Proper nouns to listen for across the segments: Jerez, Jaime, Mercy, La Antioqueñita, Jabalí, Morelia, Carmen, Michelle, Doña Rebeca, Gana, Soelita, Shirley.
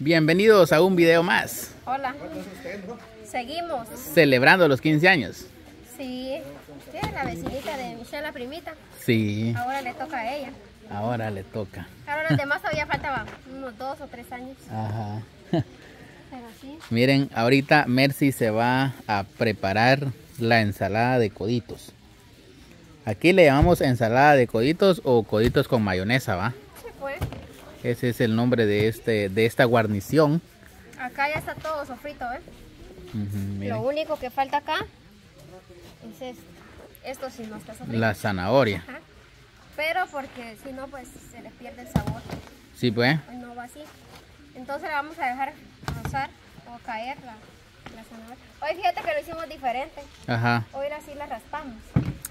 Bienvenidos a un video más. Hola. Seguimos. Celebrando los 15 años. Sí. Sí, la vecinita de Michelle, la primita. Sí. Ahora le toca a ella. Ahora le toca. Ahora los demás todavía faltaban unos 2 o 3 años. Ajá. Pero sí. Miren, ahorita Mercy se va a preparar la ensalada de coditos. Aquí le llamamos ensalada de coditos o coditos con mayonesa, ¿va? Sí, pues. Ese es el nombre de esta guarnición. Acá ya está todo sofrito, ¿eh? Lo único que falta acá es esto sí no está sofrito. La zanahoria. Ajá. Pero porque si no, pues se les pierde el sabor. Sí, pues. Pues no va así. Entonces la vamos a dejar rozar o caer la zanahoria. Hoy fíjate que lo hicimos diferente. Ajá. Hoy así la raspamos.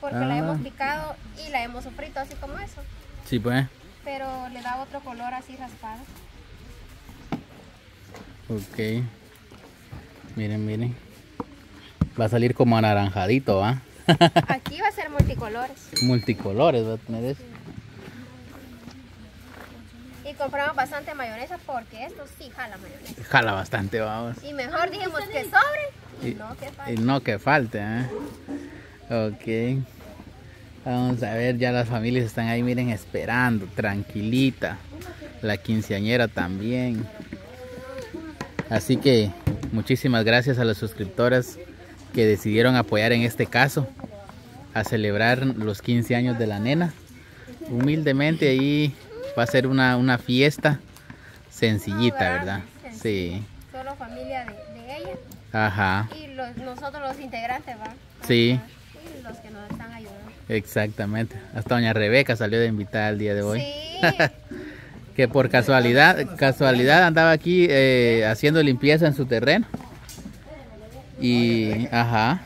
Porque la hemos picado y la hemos sofrito así como eso. Sí, pues. Pero le da otro color así raspado. Ok. Miren, miren. Va a salir como anaranjadito, ¿va? Aquí va a ser multicolores. Multicolores va a tener eso. Y compramos bastante mayonesa porque esto sí jala mayonesa. Jala bastante, vamos. Y mejor dijimos que sobre y no que falte. Y no que falte, ¿eh? Ok. Vamos a ver, ya las familias están ahí, miren, esperando, tranquilita. La quinceañera también. Así que muchísimas gracias a las suscriptoras que decidieron apoyar en este caso a celebrar los 15 años de la nena. Humildemente ahí va a ser una fiesta sencillita, ¿verdad? Sí. Solo familia de ella. Ajá. Y nosotros los integrantes, ¿va? Sí. Y los que nos están ayudando. Exactamente, hasta Doña Rebeca salió de invitada el día de hoy. Sí. Que por casualidad andaba aquí haciendo limpieza en su terreno. Y, ajá.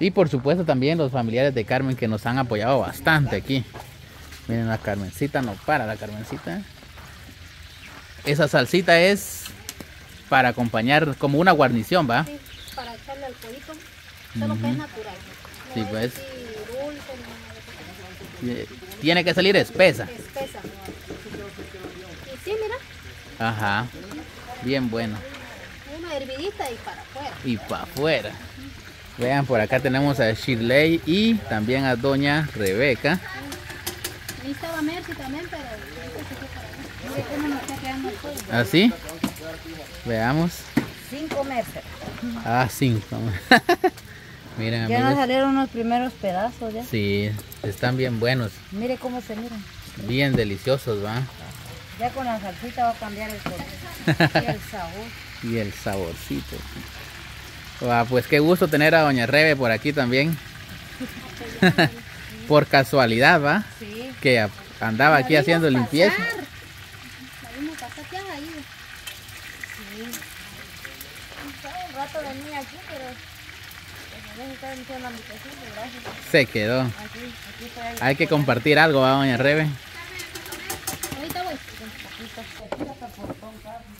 Y por supuesto también los familiares de Carmen que nos han apoyado bastante aquí. Miren, la Carmencita no para, la Carmencita. Esa salsita es para acompañar como una guarnición, ¿va? Sí, para echarle al codito. Solo que es natural. Sí, pues. Tiene que salir espesa. Espesa. Y sí, mira. Ajá. Bien bueno. Una hervidita y para afuera. Y para afuera. Vean, por acá tenemos a Shirley y también a Doña Rebeca. Ahí estaba Mercy también, pero no está quedando el ¿así? Veamos. 5 meses. Ah, 5 meses. Miren, ya nos salieron los primeros pedazos ya. Sí, están bien buenos. Mire cómo se miran. Bien deliciosos, ¿va? Ya con la salsita va a cambiar el color y el sabor. Y el saborcito. Ah, pues qué gusto tener a Doña Rebe por aquí también. Por casualidad, ¿va? Sí. Que andaba aquí haciendo limpieza. La vimos pasar, ¿qué han ido? Sí. Un rato venía aquí, pero... se quedó. Hay que compartir algo, ¿va, Doña Rebe?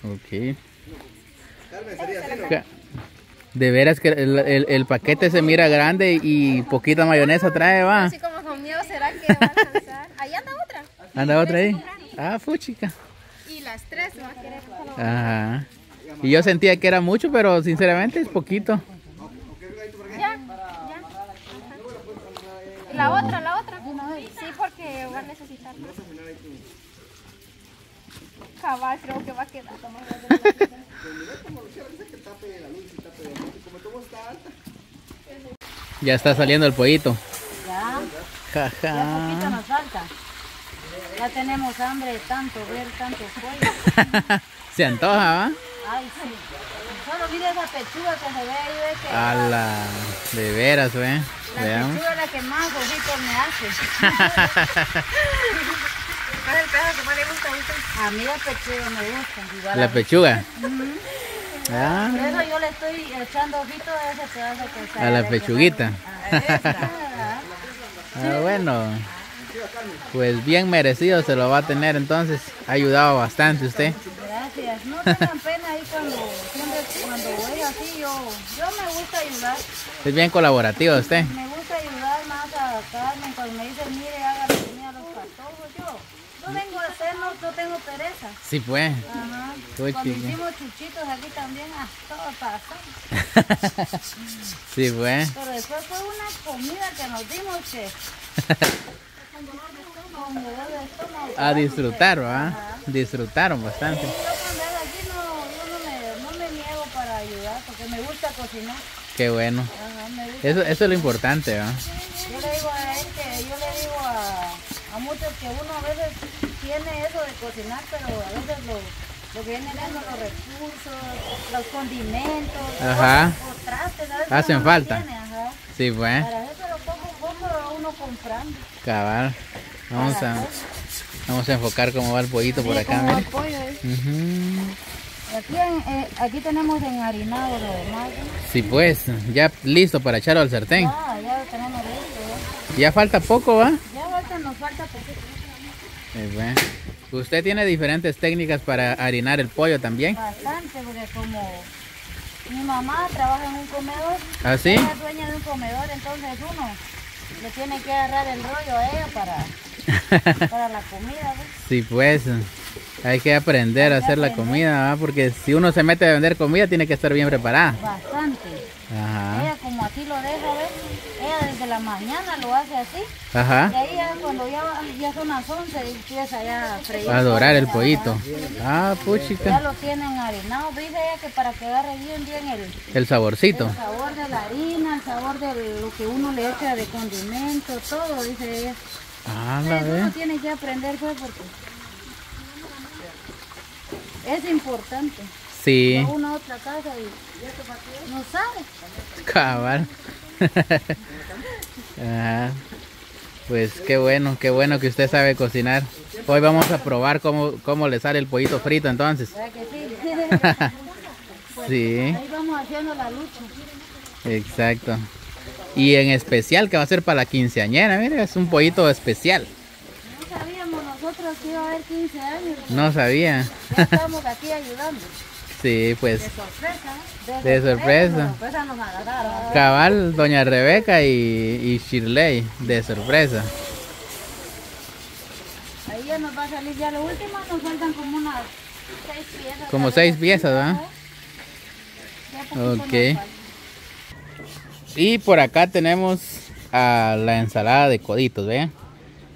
Ok. De veras que el paquete se mira grande y poquita mayonesa trae, ¿va? Así como son míos, ¿será que va a alcanzar? Ahí anda otra. ¿Anda otra ahí? Ah, fuchica. Y las 3 se van a querer. Ajá. Y yo sentía que era mucho, pero sinceramente es poquito. La otra, sí, porque va a necesitar más. Cabal, creo que va a quedar. Ya está saliendo el pollito. Ya, ya poquito nos falta. Ya tenemos hambre de tanto ver, tanto pollo. Se antoja, ¿va? Ay, sí. Solo mire esa pechuga que se ve ahí. ¡Hala! De veras, ¿ve? La pechuga es la que más gordito me hace. ¿Cuál es el pedazo que más le gusta ahorita? A mí la pechuga me gusta. ¿La pechuga? Ah. Por eso yo le estoy echando ojito a ese pedazo que está. A la pechuguita. A esta. Ah, bueno. Pues bien merecido se lo va a tener entonces. Ha ayudado bastante usted. No tengan pena ahí cuando voy así, yo me gusta ayudar. Es bien colaborativa usted. Me gusta ayudar más a Carmen cuando me dicen, mire, haga comida a los patojos. Yo vengo a hacerlo, no tengo pereza. Sí, pues. Ajá. Cuando hicimos chuchitos aquí también, a todo pasó. Sí, bueno. Pero después fue una comida que nos dimos, che. Con dolor de estómago. A disfrutar, ¿verdad? Disfrutaron bastante. Yo cuando era aquí no me niego para ayudar, porque me gusta cocinar. Qué bueno. Ajá, me gusta eso es lo importante, ¿verdad? Yo le digo a él que, yo le digo a muchos que uno a veces tiene eso de cocinar, pero a veces lo que vienen dando los recursos, los condimentos, ajá, los trastes, ¿sabes? Hacen falta. Tiene, ajá. Sí, bueno. Para eso lo poco a uno comprando. Cabal. Vamos a enfocar cómo va el pollito por acá. Como el pollo, ¿eh? Uh-huh. Aquí tenemos enharinado lo demás. Sí, pues, ya listo para echarlo al sartén. Ya lo tenemos listo. Ya falta poco, ¿va? Nos falta poquito. Bueno. ¿Usted tiene diferentes técnicas para harinar el pollo también? Bastante, porque como mi mamá trabaja en un comedor, ¿ah, sí? Ella es dueña de un comedor, entonces uno le tiene que agarrar el rollo a ella para la comida, ¿ves? Sí, pues, hay que aprender a hacer la comida, ¿verdad? Porque si uno se mete a vender comida, tiene que estar bien preparada. Bastante. Ajá. Ella como aquí lo deja, ¿ves? Ella desde la mañana lo hace así. Ajá. Y ahí ya cuando ya son las 11 y empieza ya a freír. A dorar el pollito. Ah, puchita. Ya lo tienen harinado, dice ella que para que agarre bien el saborcito. El sabor de la harina, el sabor de lo que uno le echa de condimento, todo, dice ella. Ah, la vez. Uno tiene que aprender, pues, porque es importante. Sí. Va uno a otra casa y esto para ti no sabe. Cabal. Ajá. Pues qué bueno que usted sabe cocinar. Hoy vamos a probar cómo le sale el pollito frito entonces. ¿Verdad que sí? Pues, sí. Ahí vamos haciendo la lucha. Exacto. Y en especial que va a ser para la quinceañera, mire, es un pollito especial. No sabíamos nosotros que iba a haber 15 años. No sabía. Ya estamos aquí ayudando. Sí, pues. De sorpresa. De sorpresa nos agarraron. Cabal, Doña Rebeca y Shirley, de sorpresa. Ahí ya nos va a salir ya lo último, nos faltan como unas 6 piezas. Como 6 piezas, ¿verdad? Ok. Y por acá tenemos a la ensalada de coditos, ¿ve?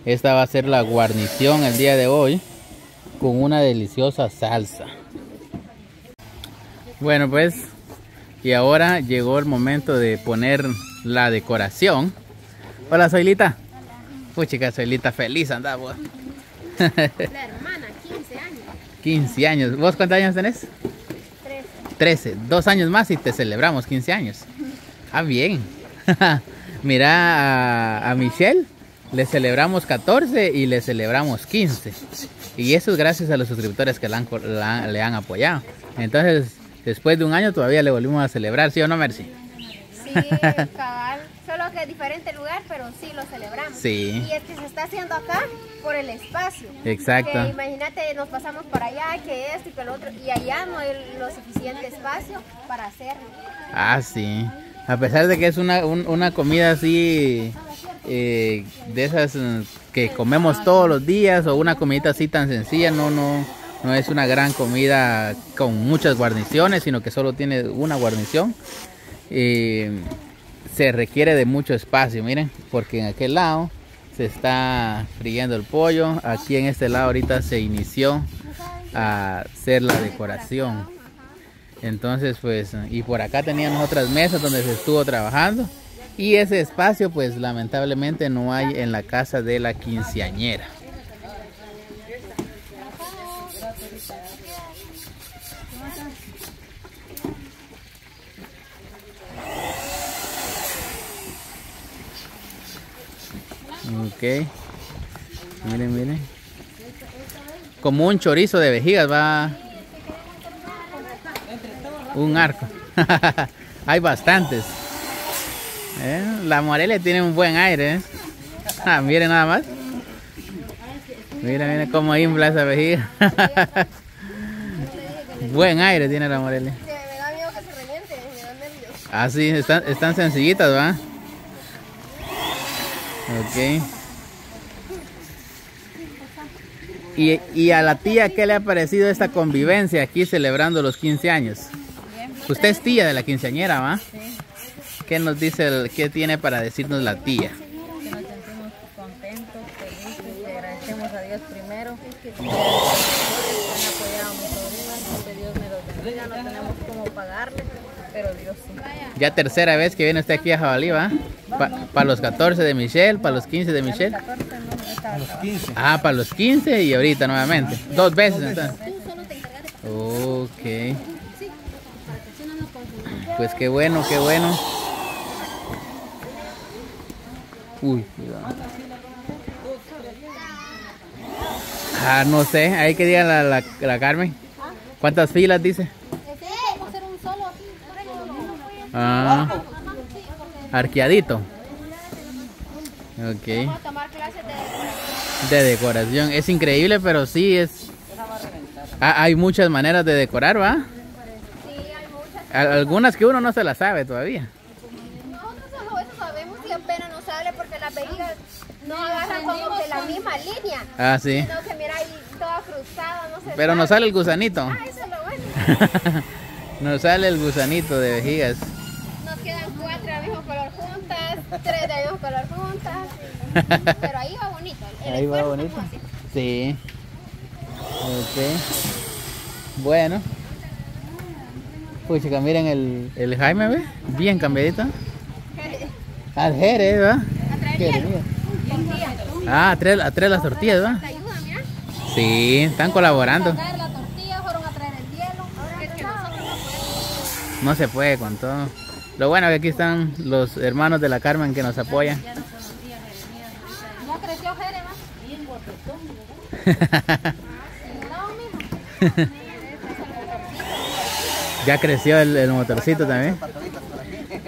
Esta va a ser la guarnición el día de hoy con una deliciosa salsa. Bueno, pues, y ahora llegó el momento de poner la decoración. Hola, Soelita. Hola. Pues, chica, Soelita, feliz andá vos. La hermana, 15 años. 15 años. ¿Vos cuántos años tenés? 13. 13. 2 años más y te celebramos 15 años. Ah, bien. Mira, a Michelle le celebramos 14 y le celebramos 15. Y eso es gracias a los suscriptores que le han apoyado. Entonces, después de un año todavía le volvimos a celebrar, ¿sí o no, Mercy? Sí, cabal. Solo que es diferente lugar, pero sí lo celebramos. Sí. Y es que se está haciendo acá por el espacio. Exacto. Que imagínate, nos pasamos para allá, que esto y que lo otro. Y allá no hay lo suficiente espacio para hacerlo. Ah, sí. A pesar de que es una comida así, de esas que comemos todos los días, o una comidita así tan sencilla, no es una gran comida con muchas guarniciones, sino que solo tiene una guarnición. Se requiere de mucho espacio, miren, porque en aquel lado se está friendo el pollo, aquí en este lado ahorita se inició a hacer la decoración. Entonces, pues, y por acá teníamos otras mesas donde se estuvo trabajando. Y ese espacio, pues, lamentablemente no hay en la casa de la quinceañera. Ok. Miren, miren. Como un chorizo de vejigas va... Un arco. Hay bastantes. La Morelia tiene un buen aire, ¿eh? Ah, miren nada más. Miren, miren cómo infla esa vejiga. Buen aire tiene la Morelia. Me da miedo que se reviente, me da nervios. Ah, sí, están sencillitas, ¿verdad? Ok. ¿Y a la tía qué le ha parecido esta convivencia aquí celebrando los 15 años? Usted es tía de la quinceañera, ¿va? Sí. ¿Qué nos dice, qué tiene para decirnos la tía? Que nos sentimos contentos, felices, que agradecemos a Dios primero. Que han apoyado a mis sobrinas, que Dios me los bendiga, no tenemos cómo pagarles, pero Dios sí. Ya tercera vez que viene usted aquí a Jabalí, ¿va? Para los 14 de Michelle, para los 15 de Michelle. Para los 15. Ah, para los 15 y ahorita nuevamente. Dos veces entonces. Ok. Pues qué bueno, qué bueno. Uy, cuidado. Ah, no sé, ahí que diga la Carmen. ¿Cuántas filas dice? Ah, arqueadito. Ok. Vamos a tomar clases de decoración. Es increíble, pero sí es. Ah, hay muchas maneras de decorar, ¿va? Algunas que uno no se las sabe todavía. Nosotros solo eso sabemos y apenas nos sale porque las velitas no agarran como que la misma línea. Ah, sí. Sino que mira ahí toda cruzada, no sé. Pero nos sale el gusanito. Ah, eso es lo bueno. Nos sale el gusanito de vejigas. Nos quedan 4 del mismo color juntas, 3 del mismo color juntas. Pero ahí va bonito. Ahí va bonito. Sí. Ok. Bueno. Uy, chica, miren el Jaime, ¿ve? Bien cambiadita. Al Jerez, ¿verdad? Ah, a traer las tortillas, ¿verdad? Sí, están colaborando. No se puede con todo. Lo bueno es que aquí están los hermanos de la Carmen que nos apoyan. Ya creció Jerez, bien guapetón. Ya creció el motorcito también.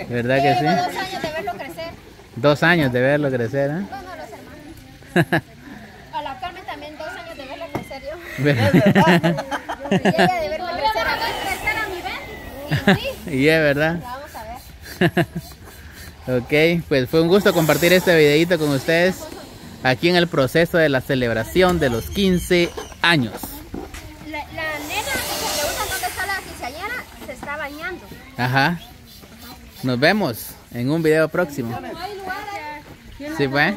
¿Verdad que sí? 2 años de verlo crecer. 2 años de verlo crecer, ¿eh? Bueno, los hermanos. A la Carmen también 2 años de verla crecer yo. ¿Verdad? Yo llegué de verla crecer a mi vez. Sí. Y es verdad. La vamos a ver. Ok, pues fue un gusto compartir este videito con ustedes aquí en el proceso de la celebración de los 15 años. Ajá. Nos vemos en un video próximo. ¿Sí, pues?